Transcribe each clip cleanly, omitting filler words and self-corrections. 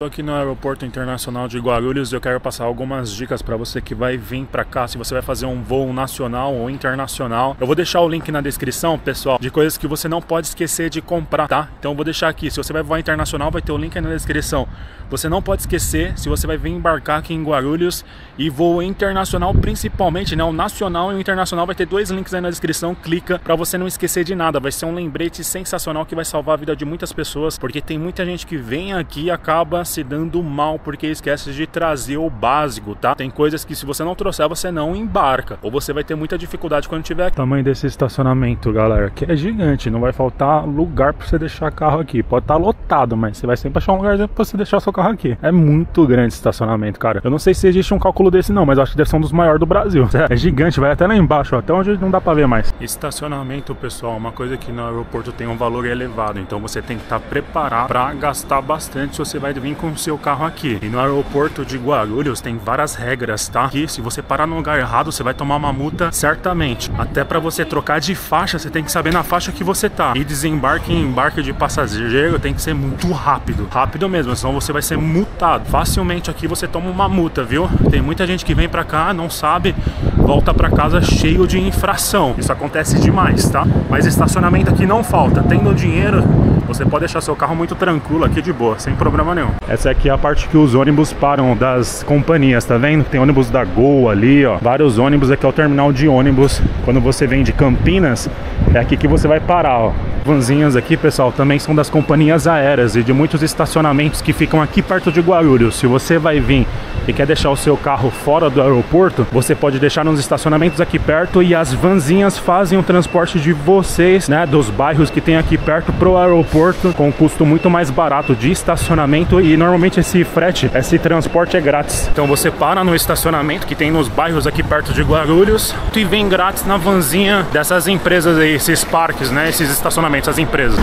Estou aqui no Aeroporto Internacional de Guarulhos e eu quero passar algumas dicas para você que vai vir para cá, se você vai fazer um voo nacional ou internacional. Eu vou deixar o link na descrição, pessoal, de coisas que você não pode esquecer de comprar, tá? Então eu vou deixar aqui, se você vai voar internacional, vai ter o link aí na descrição. Você não pode esquecer, se você vai vir embarcar aqui em Guarulhos e voo internacional principalmente, né? O nacional e o internacional vai ter dois links aí na descrição, clica para você não esquecer de nada. Vai ser um lembrete sensacional que vai salvar a vida de muitas pessoas, porque tem muita gente que vem aqui e acaba se dando mal porque esquece de trazer o básico, tá? Tem coisas que se você não trouxer, você não embarca, ou você vai ter muita dificuldade quando tiver. O tamanho desse estacionamento, galera, que é gigante, não vai faltar lugar pra você deixar carro aqui. Pode estar lotado, mas você vai sempre achar um lugarzinho pra você deixar seu carro aqui. É muito grande esse estacionamento, cara. Eu não sei se existe um cálculo desse não, mas acho que deve ser um dos maiores do Brasil. É gigante, vai até lá embaixo, ó, até onde não dá pra ver mais. Estacionamento, pessoal, uma coisa que no aeroporto tem um valor elevado, então você tem que estar preparado pra gastar bastante se você vai vir com o seu carro aqui. E no aeroporto de Guarulhos tem várias regras, tá? Que se você parar no lugar errado, você vai tomar uma multa certamente. Até pra você trocar de faixa, você tem que saber na faixa que você tá. E desembarque e embarque de passageiro tem que ser muito rápido. Rápido mesmo, senão você vai ser multado. Facilmente aqui você toma uma multa, viu? Tem muita gente que vem pra cá, não sabe, volta pra casa cheio de infração. Isso acontece demais, tá? Mas estacionamento aqui não falta. Tendo dinheiro, você pode deixar seu carro muito tranquilo aqui de boa, sem problema nenhum. Essa aqui é a parte que os ônibus param das companhias, tá vendo? Tem ônibus da Gol ali, ó. Vários ônibus, aqui é o terminal de ônibus. Quando você vem de Campinas, é aqui que você vai parar, ó. Vanzinhas aqui, pessoal, também são das companhias aéreas e de muitos estacionamentos que ficam aqui perto de Guarulhos. Se você vai vir e quer deixar o seu carro fora do aeroporto, você pode deixar nos estacionamentos aqui perto e as vanzinhas fazem o transporte de vocês, né, dos bairros que tem aqui perto pro aeroporto com um custo muito mais barato de estacionamento e normalmente esse frete, esse transporte é grátis. Então você para no estacionamento que tem nos bairros aqui perto de Guarulhos e vem grátis na vanzinha dessas empresas aí, esses parques, né, esses estacionamentos, as empresas.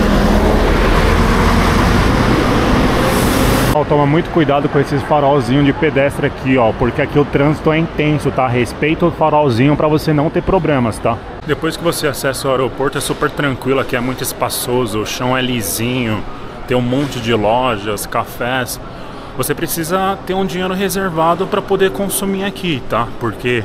Toma muito cuidado com esses farolzinhos de pedestre aqui, ó, porque aqui o trânsito é intenso, tá? Respeita o farolzinho pra você não ter problemas, tá? Depois que você acessa o aeroporto é super tranquilo, aqui é muito espaçoso, o chão é lisinho, tem um monte de lojas, cafés. Você precisa ter um dinheiro reservado pra poder consumir aqui, tá? Porque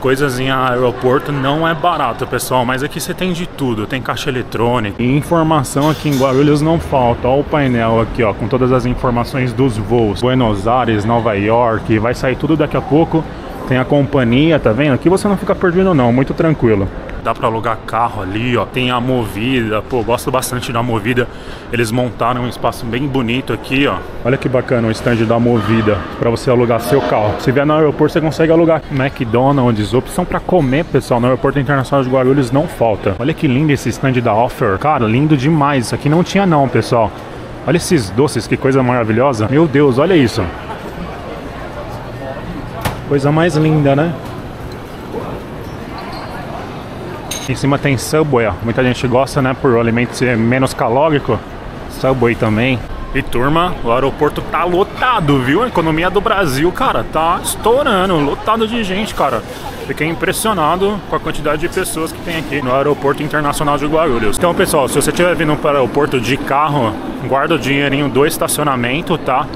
coisas em aeroporto não é barato, pessoal, mas aqui você tem de tudo, tem caixa eletrônica e informação aqui em Guarulhos não falta. Olha o painel aqui, ó, com todas as informações dos voos, Buenos Aires, Nova York, vai sair tudo daqui a pouco, tem a companhia, tá vendo? Aqui você não fica perdido não, muito tranquilo. Dá pra alugar carro ali, ó, tem a Movida, pô, gosto bastante da Movida, eles montaram um espaço bem bonito aqui, ó. Olha que bacana o stand da Movida, pra você alugar seu carro. Se vier no aeroporto, você consegue alugar McDonald's, opção pra comer, pessoal, no aeroporto internacional de Guarulhos não falta. Olha que lindo esse stand da Offer, cara, lindo demais, isso aqui não tinha não, pessoal. Olha esses doces, que coisa maravilhosa, meu Deus, olha isso. Coisa mais linda, né? Em cima tem Subway, ó. Muita gente gosta, né, por o alimento ser menos calórico. Subway também. E turma, o aeroporto tá lotado, viu? A economia do Brasil, cara, tá estourando, lotado de gente, cara. Fiquei impressionado com a quantidade de pessoas que tem aqui no Aeroporto Internacional de Guarulhos. Então, pessoal, se você estiver vindo para o aeroporto de carro, guarda o dinheirinho do estacionamento, tá?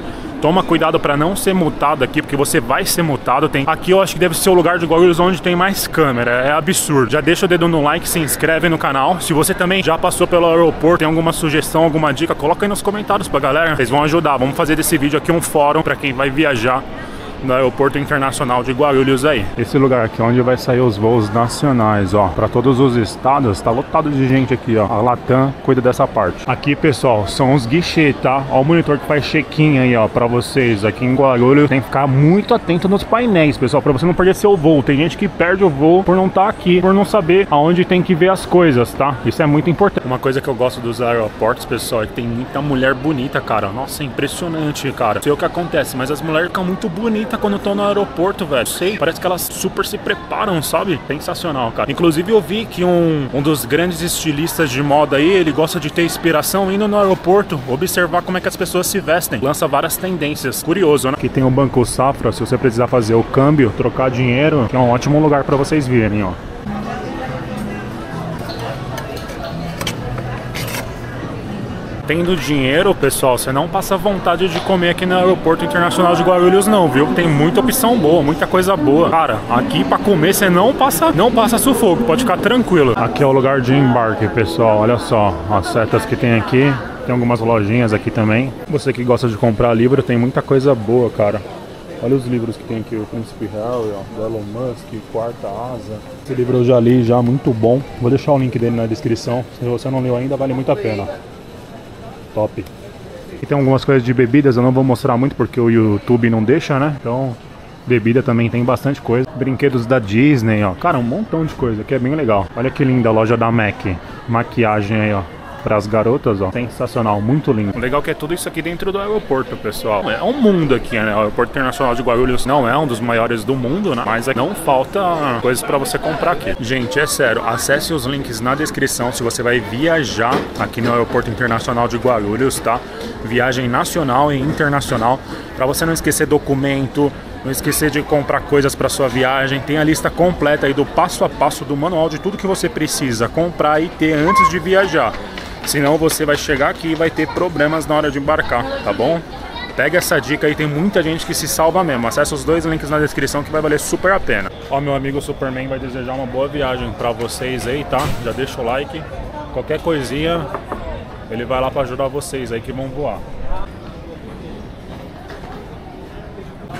Toma cuidado pra não ser multado aqui, porque você vai ser multado. Tem... Aqui eu acho que deve ser o lugar de Guarulhos onde tem mais câmera. É absurdo. Já deixa o dedo no like, se inscreve no canal. Se você também já passou pelo aeroporto, tem alguma sugestão, alguma dica, coloca aí nos comentários pra galera. Vocês vão ajudar. Vamos fazer desse vídeo aqui um fórum pra quem vai viajar no Aeroporto Internacional de Guarulhos aí. Esse lugar aqui é onde vai sair os voos nacionais, ó, pra todos os estados. Tá lotado de gente aqui, ó. A LATAM cuida dessa parte. Aqui, pessoal, são os guichês, tá? Ó o monitor que faz check-in aí, ó, pra vocês. Aqui em Guarulhos tem que ficar muito atento nos painéis, pessoal, pra você não perder seu voo. Tem gente que perde o voo por não estar aqui, por não saber aonde tem que ver as coisas, tá? Isso é muito importante. Uma coisa que eu gosto dos aeroportos, pessoal, é que tem muita mulher bonita, cara. Nossa, é impressionante, cara. Sei o que acontece, mas as mulheres ficam muito bonitas quando estão no aeroporto, velho. Sei, parece que elas super se preparam, sabe? Sensacional, cara. Inclusive eu vi que um dos grandes estilistas de moda aí, ele gosta de ter inspiração indo no aeroporto, observar como é que as pessoas se vestem. Lança várias tendências. Curioso, né? Aqui tem o banco Safra, se você precisar fazer o câmbio, trocar dinheiro, que é um ótimo lugar pra vocês virem, ó. tendo dinheiro, pessoal, você não passa vontade de comer aqui no Aeroporto Internacional de Guarulhos não, viu? Tem muita opção boa, muita coisa boa. Cara, aqui pra comer você não passa sufoco, pode ficar tranquilo. Aqui é o lugar de embarque, pessoal, olha só as setas que tem aqui. Tem algumas lojinhas aqui também. Você que gosta de comprar livro, tem muita coisa boa, cara. Olha os livros que tem aqui, o Príncipe Harry, ó, Elon Musk, Quarta Asa. Esse livro eu já li, já muito bom. Vou deixar o link dele na descrição. Se você não leu ainda, vale muito a pena. Top. Aqui tem algumas coisas de bebidas, eu não vou mostrar muito porque o YouTube não deixa, né? Então, bebida também tem bastante coisa. Brinquedos da Disney, ó. Cara, um montão de coisa, que é bem legal. Olha que linda a loja da Mac. Maquiagem aí, ó. Para as garotas, ó, sensacional, muito lindo. O legal é que é tudo isso aqui dentro do aeroporto, pessoal. É um mundo aqui, né? O Aeroporto Internacional de Guarulhos não é um dos maiores do mundo, né? Mas não falta coisas para você comprar aqui. Gente, é sério, acesse os links na descrição se você vai viajar aqui no Aeroporto Internacional de Guarulhos, tá? Viagem nacional e internacional, para você não esquecer documento, não esquecer de comprar coisas para sua viagem. Tem a lista completa aí do passo a passo do manual de tudo que você precisa comprar e ter antes de viajar. Senão você vai chegar aqui e vai ter problemas na hora de embarcar, tá bom? Pega essa dica aí, tem muita gente que se salva mesmo. Acesse os dois links na descrição que vai valer super a pena. Ó, meu amigo Superman vai desejar uma boa viagem pra vocês aí, tá? Já deixa o like. Qualquer coisinha, ele vai lá pra ajudar vocês aí que vão voar.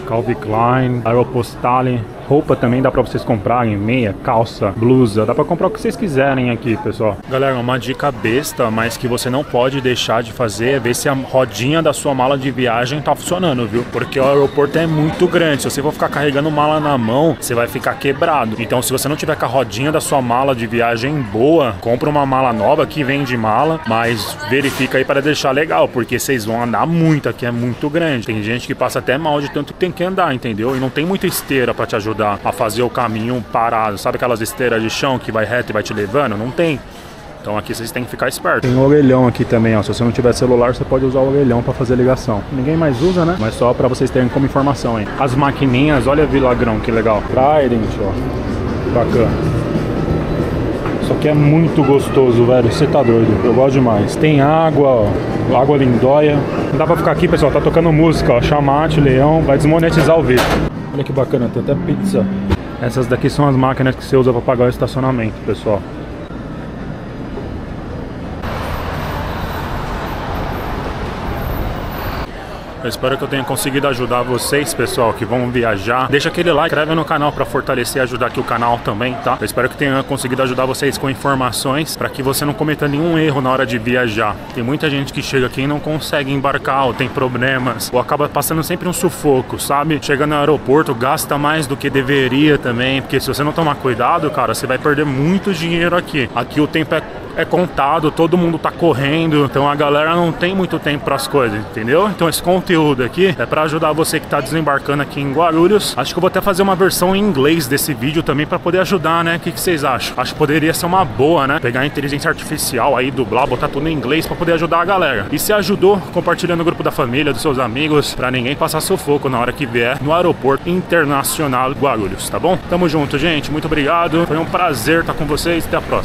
Calvin Klein, Aeropostale, roupa também dá pra vocês comprarem, meia, calça, blusa, dá pra comprar o que vocês quiserem aqui, pessoal. Galera, uma dica besta, mas que você não pode deixar de fazer é ver se a rodinha da sua mala de viagem tá funcionando, viu? Porque o aeroporto é muito grande, se você for ficar carregando mala na mão, você vai ficar quebrado. Então, se você não tiver com a rodinha da sua mala de viagem boa, compra uma mala nova que vende mala, mas verifica aí para deixar legal, porque vocês vão andar muito, aqui é muito grande. Tem gente que passa até mal de tanto que tem que andar, entendeu? E não tem muita esteira pra te ajudar a fazer o caminho parado, sabe aquelas esteiras de chão que vai reto e vai te levando? Não tem. Então aqui vocês têm que ficar espertos. Tem um orelhão aqui também, ó. Se você não tiver celular, você pode usar o orelhão para fazer ligação. Ninguém mais usa, né? Mas só para vocês terem como informação, hein? As maquininhas, olha Vilagrão, que legal. Trident, ó. Bacana. Isso aqui é muito gostoso, velho. Você tá doido. Eu gosto demais. Tem água, ó. Água Lindóia. Não dá pra ficar aqui, pessoal. Tá tocando música, ó. Chamate, leão. Vai desmonetizar o vídeo. Olha que bacana. Tem até pizza. Essas daqui são as máquinas que você usa pra pagar o estacionamento, pessoal. Eu espero que eu tenha conseguido ajudar vocês, pessoal, que vão viajar. Deixa aquele like, inscreve no canal para fortalecer e ajudar aqui o canal também, tá? Eu espero que tenha conseguido ajudar vocês com informações para que você não cometa nenhum erro na hora de viajar. Tem muita gente que chega aqui e não consegue embarcar, ou tem problemas, ou acaba passando sempre um sufoco, sabe? Chega no aeroporto, gasta mais do que deveria também, porque se você não tomar cuidado, cara, você vai perder muito dinheiro aqui. Aqui o tempo é contado, todo mundo tá correndo, então a galera não tem muito tempo para as coisas, entendeu? Então esse conteúdo aqui é para ajudar você que tá desembarcando aqui em Guarulhos. Acho que eu vou até fazer uma versão em inglês desse vídeo também para poder ajudar, né? O que vocês acham? Acho que poderia ser uma boa, né? Pegar a inteligência artificial aí, dublar, botar tudo em inglês para poder ajudar a galera. E se ajudou, compartilha no grupo da família, dos seus amigos, para ninguém passar sufoco na hora que vier no Aeroporto Internacional Guarulhos, tá bom? Tamo junto, gente. Muito obrigado. Foi um prazer estar com vocês. Até a próxima.